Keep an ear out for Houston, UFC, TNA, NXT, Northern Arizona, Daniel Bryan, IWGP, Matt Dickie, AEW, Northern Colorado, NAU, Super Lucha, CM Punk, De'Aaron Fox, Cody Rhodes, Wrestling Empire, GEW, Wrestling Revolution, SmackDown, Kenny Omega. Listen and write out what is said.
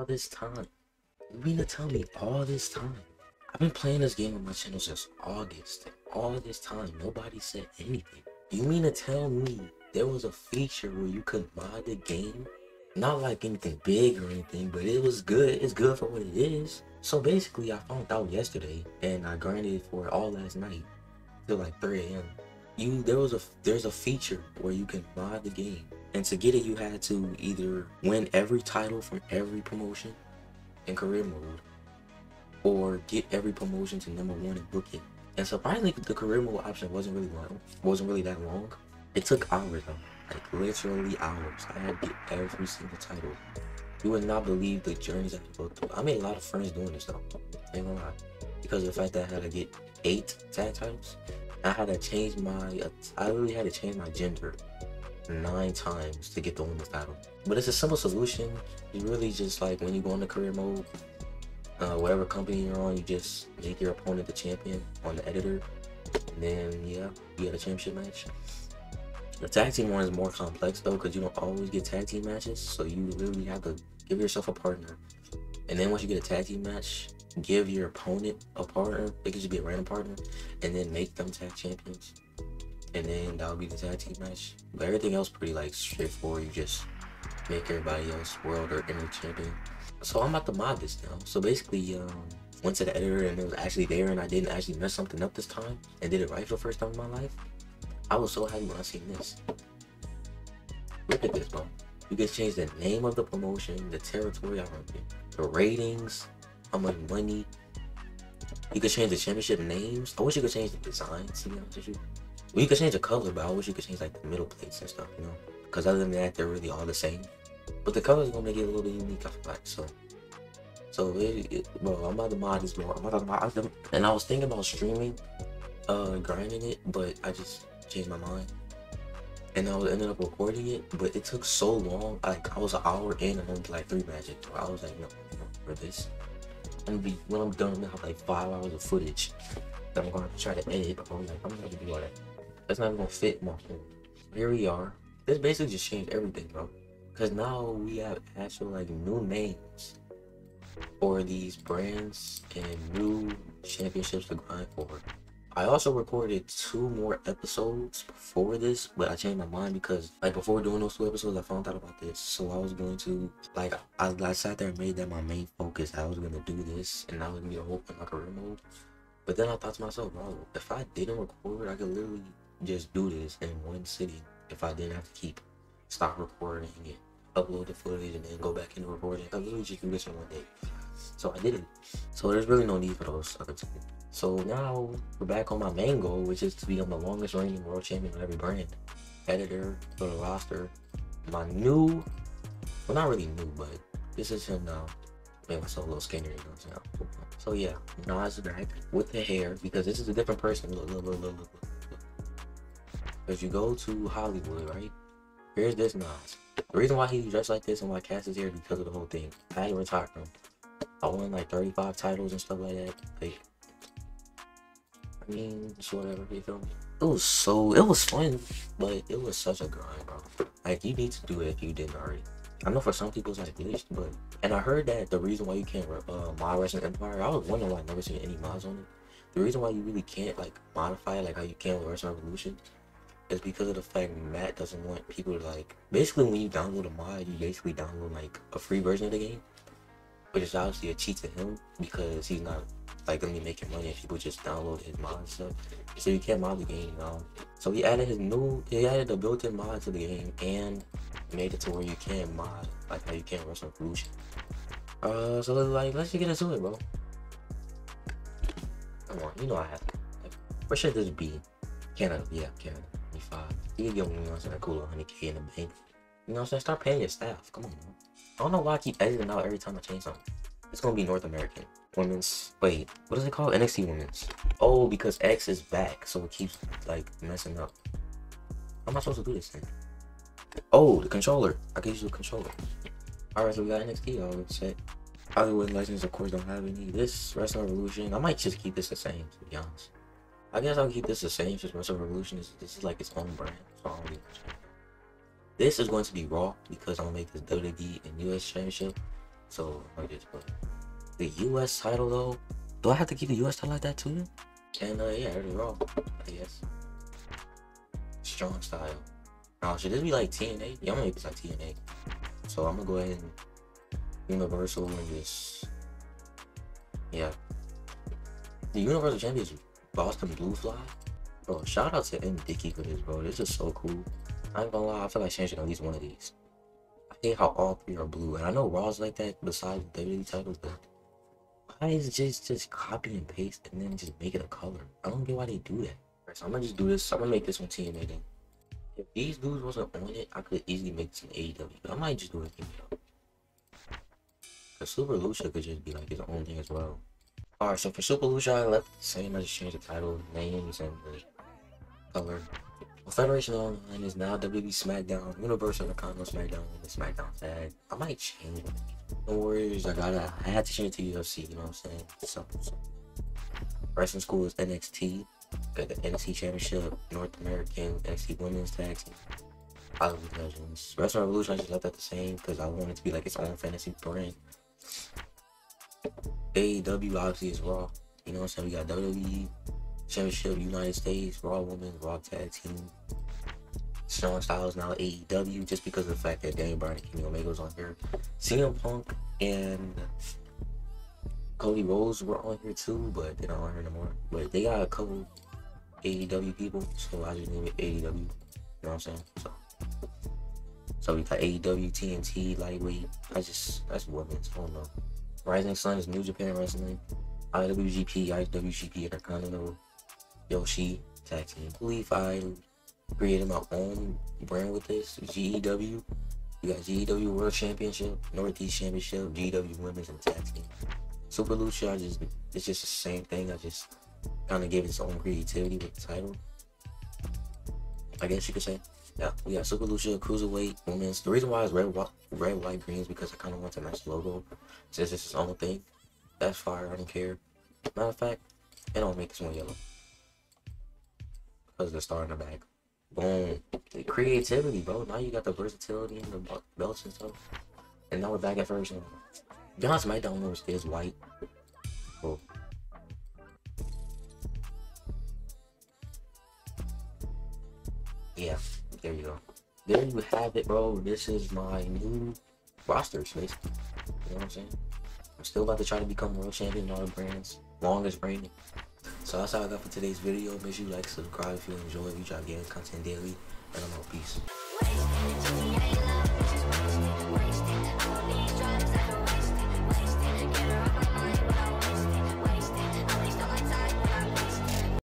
all this time? You mean to tell me all this time? I've been playing this game on my channel since August. And all this time, nobody said anything. You mean to tell me there was a feature where you could mod the game? Not like anything big or anything, but it was good. It's good for what it is. So basically, I found out yesterday, and I grinded for it all last night till like 3 a.m. There's a feature where you can mod the game, and to get it, you had to either win every title from every promotion in career mode, or get every promotion to #1 and book it. And surprisingly, the career mode option wasn't really that long. It took hours though, like literally hours. I had to get every single title. You would not believe the journeys I had to go through. I made a lot of friends doing this though, ain't gonna lie, because of the fact that I had to get 8 tag titles. I had to change my, I literally had to change my gender 9 times to get the women's title. But it's a simple solution. You really just, like, when you go into career mode, whatever company you're on, you just make your opponent the champion on the editor, and then yeah, you get a championship match. The tag team one is more complex though, because you don't always get tag team matches, so you literally have to give yourself a partner. And then once you get a tag team match, give your opponent a partner. They could just be a random partner, and then make them tag champions, and then that'll be the tag team match. But everything else pretty like straightforward. You just make everybody else world or inner champion. So I'm about to mod this now. So basically, went to the editor and it was actually there, and I didn't actually mess something up this time and did it right for the first time in my life. I was so happy when I seen this. Look at this, bro. You can change the name of the promotion, the territory I run in, the ratings, how much money. You could change the championship names. I wish you could change the design, to be honest with you. Well, you could change the color, but I wish you could change like the middle plates and stuff, you know? Because other than that, they're really all the same. But the colors are gonna make it a little bit unique, I feel like. So, bro, I'm about to mod this more. I'm about to mod them. And I was thinking about streaming, grinding it, but I just changed my mind. And I ended up recording it, but it took so long. Like, I was an hour in and only like 3 matches. I was like, no, for this. And when I'm done, I'm gonna have like 5 hours of footage that I'm gonna try to edit, but I'm like, I'm not gonna do all that. That's not even gonna fit my phone. Here we are. This basically just changed everything, bro. Cause now we have actual like new names for these brands and new championships to grind for. I also recorded 2 more episodes before this, but I changed my mind because like before doing those 2 episodes, I found out about this. So I was going to like, I sat there and made that my main focus. I was going to do this and I was going to be a whole in my career mode. But then I thought to myself, bro, if I didn't record, I could literally just do this in one sitting. If I didn't have to keep stop recording and upload the footage and then go back into recording, I literally just do this in one day. So I did it. So there's really no need for those other two. So now we're back on my main goal, which is to become the longest reigning world champion on every brand, editor, for the roster. My new, well, not really new, but this is him now. Made myself a little skinnier now. So yeah, now it's back with the hair because this is a different person. Look. Because you go to Hollywood, right? Here's this Nas. The reason why he's dressed like this and why Cass is here is because of the whole thing. I ain't retired from. I won like 35 titles and stuff like that. Like, I mean, it's whatever, you feel me? It was fun, but it was such a grind, bro. Like, you need to do it if you didn't already. I know for some people it's like glitched, but, and I heard that the reason why you can't mod Wrestling Empire, I was wondering why I never seen any mods on it. The reason why you really can't like modify it like how you can with Wrestling Revolution is because of the fact Matt doesn't want people to like, basically when you download a mod, you basically download like a free version of the game, which is obviously a cheat to him because he's not like gonna be making money if people just download his mod stuff. So you can't mod the game now. So he added a built-in mod to the game and made it to where you can mod like how you can Wrestling Revolution. So like let's just get into it, bro. Come on, you know I have to. Like, where should this be? Canada, yeah, Canada. 25. You can give me, you know what I'm saying, a cool 100K in the bank. You know what I'm saying? Start paying your staff. Come on, bro. I don't know why I keep editing out every time I change something. It's gonna be North American. Women's, wait, what is it called? NXT Women's. Oh, because X is back, so it keeps like messing up. How am I supposed to do this thing? Oh, the controller. I can use the controller. Alright, so we got NXT all set. Hollywood Legends, of course, don't have any. This Wrestling Revolution, I might just keep this the same, to be honest. I guess I'll keep this the same since Wrestling Revolution is this is like its own brand. So this is going to be Raw because I'll make this WWE and US Championship. So I just put the U.S. title though. Do I have to keep the U.S. title like that too? And yeah, everything wrong, I guess. Strong style. Now should this be like TNA? Yeah, I'm gonna make this like TNA. So I'm gonna go ahead and Universal and just yeah. The Universal Champion is Boston Blue Fly. Bro, shout out to M. Dickie for this, bro. This is so cool. I ain't gonna lie, I feel like Shane should at least one of these. I hate how all three are blue, and I know Raw's like that besides the WWE titles, but why is it just copy and paste and then just make it a color? I don't get why they do that. Right, so I'm gonna just do this. I'm gonna make this one TNA then. If these dudes wasn't on it, I could easily make this an AEW, but I might just do it though. Because Super Lucha could just be like his own thing as well. Alright, so for Super Lucha, I left the same. I just changed the title, names, and the color. Well, Federation Online is now WWE SmackDown, Universal Intercontinental SmackDown, and the SmackDown tag. I might change it. No worries, I had to change it to UFC, you know what I'm saying? So. Wrestling School is NXT. Got the NXT Championship, North American, NXT Women's Tag Team, IWGP Legends. Wrestling Revolution, I just left that the same because I want it to be like its own fantasy brand. AEW obviously is Raw, you know what I'm saying? We got WWE Championship, United States, Raw Women's, Raw Tag Team. Strong Styles now AEW just because of the fact that Daniel Bryan and Kenny Omega was on here. CM Punk and Cody Rhodes were on here too, but they're not on here anymore. But they got a couple AEW people, so I just name it AEW. You know what I'm saying? So we got AEW, TNT, Lightweight. That's women's. I don't know. Rising Sun is New Japan Wrestling. IWGP, Intercontinental, Yoshi, Tag Team. I believe I created my own brand with this. GEW. You got GEW World Championship, Northeast Championship, GEW Women's, and Tag Team. Super Lucha, it's just the same thing. I just kind of gave it its own creativity with the title, I guess you could say. Yeah, we got Super Lucha, Cruiserweight, Women's. The reason why it's red, white, green is because I kind of want to match the logo. Since it's its own thing, that's fire. I don't care. Matter of fact, and I'll make this one yellow because the star in the back. Boom. The creativity, bro. Now you got the versatility and the belts and stuff. And now we're back at first. John's SmackDown Wars is white. Cool. Yeah, there you go. There you have it, bro. This is my new roster, basically. You know what I'm saying? I'm still about to try to become world champion in all the brands. Longest reigning. So that's all I got for today's video. Make sure you like, subscribe if you enjoy. We drop gaming content daily. And I'm out. Peace.